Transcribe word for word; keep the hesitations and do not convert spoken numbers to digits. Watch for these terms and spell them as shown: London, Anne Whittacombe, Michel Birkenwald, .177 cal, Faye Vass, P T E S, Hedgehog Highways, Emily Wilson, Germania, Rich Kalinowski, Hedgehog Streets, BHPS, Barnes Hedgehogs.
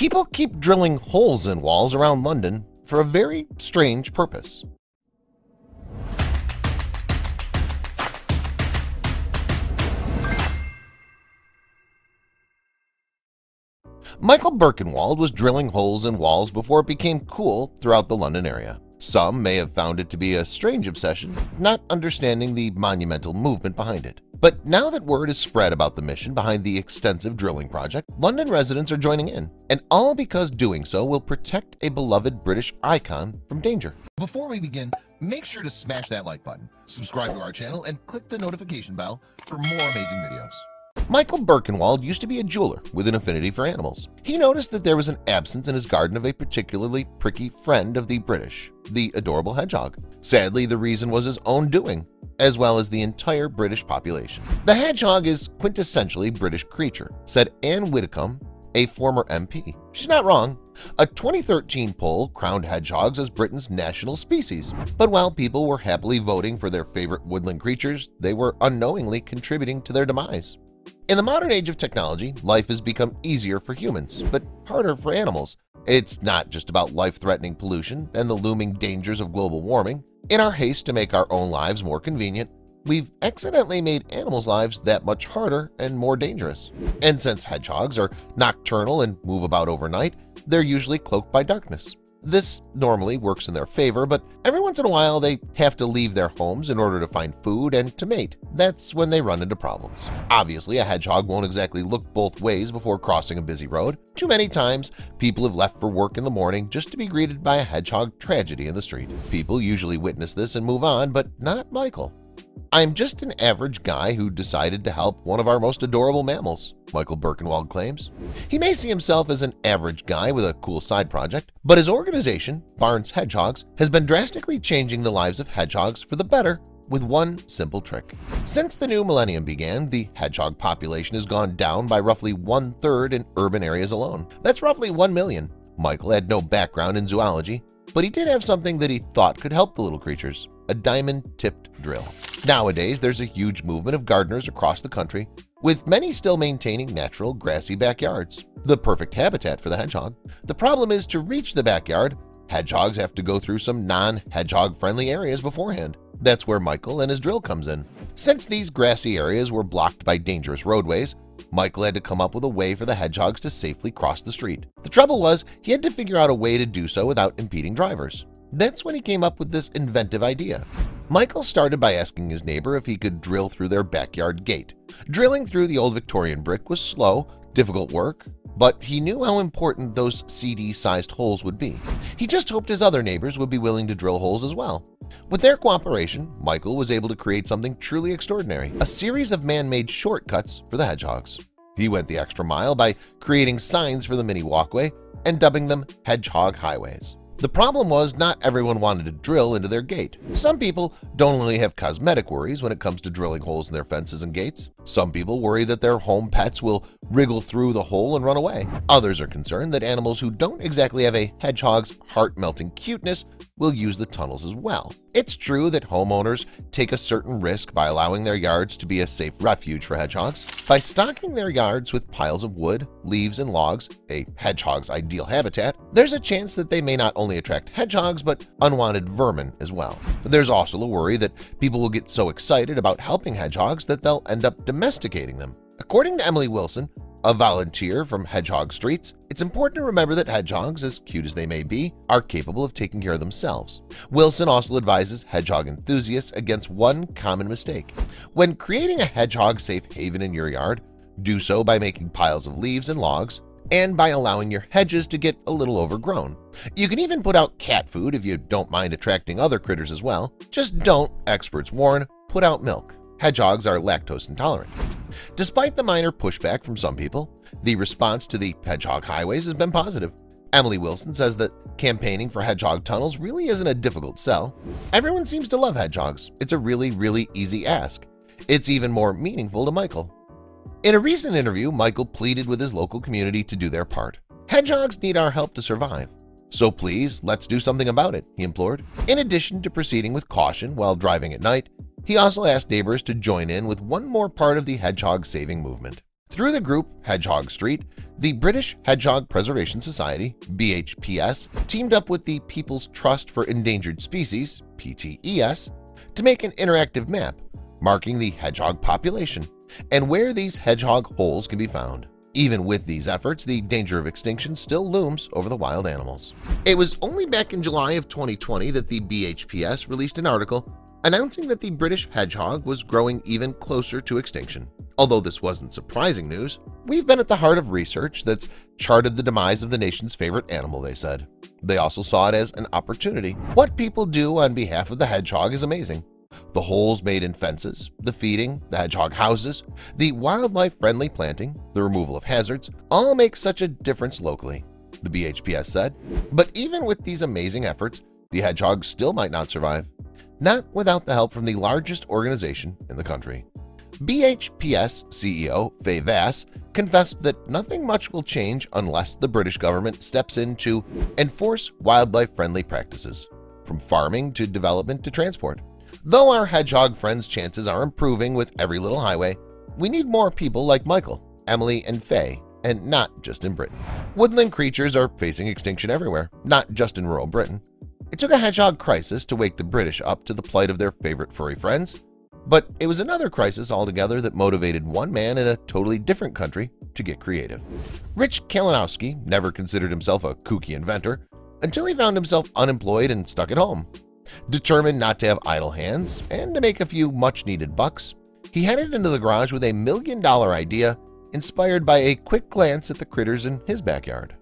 People keep drilling holes in walls around London for a very strange purpose. Michel Birkenwald was drilling holes in walls before it became cool throughout the London area. Some may have found it to be a strange obsession, not understanding the monumental movement behind it. But now that word is spread about the mission behind the extensive drilling project, London residents are joining in, and all because doing so will protect a beloved British icon from danger. Before we begin, make sure to smash that like button, subscribe to our channel, and click the notification bell for more amazing videos. Michel Birkenwald used to be a jeweler with an affinity for animals. He noticed that there was an absence in his garden of a particularly pricky friend of the British, the adorable hedgehog. Sadly, the reason was his own doing, as well as the entire British population. The hedgehog is quintessentially British creature, said Anne Whittacombe, a former M P. She's not wrong. A twenty thirteen poll crowned hedgehogs as Britain's national species. But while people were happily voting for their favorite woodland creatures, they were unknowingly contributing to their demise. In the modern age of technology, life has become easier for humans, but harder for animals. It's not just about life-threatening pollution and the looming dangers of global warming. In our haste to make our own lives more convenient, we've accidentally made animals' lives that much harder and more dangerous. And since hedgehogs are nocturnal and move about overnight, they're usually cloaked by darkness. This normally works in their favor, but every once in a while they have to leave their homes in order to find food and to mate. That's when they run into problems. Obviously, a hedgehog won't exactly look both ways before crossing a busy road. Too many times, people have left for work in the morning just to be greeted by a hedgehog tragedy in the street. People usually witness this and move on, but not Michael. "I'm just an average guy who decided to help one of our most adorable mammals," Michel Birkenwald claims. He may see himself as an average guy with a cool side project, but his organization, Barnes Hedgehogs, has been drastically changing the lives of hedgehogs for the better with one simple trick. Since the new millennium began, the hedgehog population has gone down by roughly one-third in urban areas alone. That's roughly one million. Michael had no background in zoology, but he did have something that he thought could help the little creatures: a diamond-tipped drill. Nowadays, there's a huge movement of gardeners across the country, with many still maintaining natural grassy backyards, the perfect habitat for the hedgehog. The problem is, to reach the backyard, hedgehogs have to go through some non-hedgehog-friendly areas beforehand. That's where Michael and his drill comes in. Since these grassy areas were blocked by dangerous roadways, Michael had to come up with a way for the hedgehogs to safely cross the street. The trouble was, he had to figure out a way to do so without impeding drivers. That's when he came up with this inventive idea. Michael started by asking his neighbor if he could drill through their backyard gate. Drilling through the old Victorian brick was slow, difficult work, but he knew how important those C D-sized holes would be. He just hoped his other neighbors would be willing to drill holes as well. With their cooperation, Michael was able to create something truly extraordinary, a series of man-made shortcuts for the hedgehogs. He went the extra mile by creating signs for the mini walkway and dubbing them Hedgehog Highways. The problem was, not everyone wanted to drill into their gate. Some people don't only have cosmetic worries when it comes to drilling holes in their fences and gates. Some people worry that their home pets will wriggle through the hole and run away. Others are concerned that animals who don't exactly have a hedgehog's heart-melting cuteness will use the tunnels as well. It's true that homeowners take a certain risk by allowing their yards to be a safe refuge for hedgehogs. By stocking their yards with piles of wood, leaves, and logs, a hedgehog's ideal habitat, there's a chance that they may not only attract hedgehogs but unwanted vermin as well. But there's also the worry that people will get so excited about helping hedgehogs that they'll end up domesticating them. According to Emily Wilson, a volunteer from Hedgehog Streets, it's important to remember that hedgehogs, as cute as they may be, are capable of taking care of themselves. Wilson also advises hedgehog enthusiasts against one common mistake. When creating a hedgehog safe haven in your yard, do so by making piles of leaves and logs, and by allowing your hedges to get a little overgrown. You can even put out cat food if you don't mind attracting other critters as well. Just don't, experts warn, put out milk. Hedgehogs are lactose intolerant. Despite the minor pushback from some people, the response to the Hedgehog Highways has been positive. Emily Wilson says that campaigning for hedgehog tunnels really isn't a difficult sell. Everyone seems to love hedgehogs. It's a really, really easy ask. It's even more meaningful to Michael. In a recent interview, Michael pleaded with his local community to do their part. "Hedgehogs need our help to survive. So please, let's do something about it," he implored. In addition to proceeding with caution while driving at night, he also asked neighbors to join in with one more part of the hedgehog saving movement. Through the group Hedgehog Street, the British Hedgehog Preservation Society B H P S teamed up with the People's Trust for Endangered Species P T E S to make an interactive map marking the hedgehog population and where these hedgehog holes can be found. Even with these efforts, the danger of extinction still looms over the wild animals. It was only back in July of twenty twenty that the B H P S released an article announcing that the British hedgehog was growing even closer to extinction. Although this wasn't surprising news, we've been at the heart of research that's charted the demise of the nation's favorite animal, they said. They also saw it as an opportunity. What people do on behalf of the hedgehog is amazing. The holes made in fences, the feeding, the hedgehog houses, the wildlife-friendly planting, the removal of hazards, all make such a difference locally, the B H P S said. But even with these amazing efforts, the hedgehog still might not survive. Not without the help from the largest organization in the country. B H P S C E O Faye Vass confessed that nothing much will change unless the British government steps in to enforce wildlife-friendly practices, from farming to development to transport. Though our hedgehog friends' chances are improving with every little highway, we need more people like Michael, Emily, and Faye, and not just in Britain. Woodland creatures are facing extinction everywhere, not just in rural Britain. It took a hedgehog crisis to wake the British up to the plight of their favorite furry friends, but it was another crisis altogether that motivated one man in a totally different country to get creative. Rich Kalinowski never considered himself a kooky inventor until he found himself unemployed and stuck at home. Determined not to have idle hands and to make a few much-needed bucks, he headed into the garage with a million-dollar idea inspired by a quick glance at the critters in his backyard.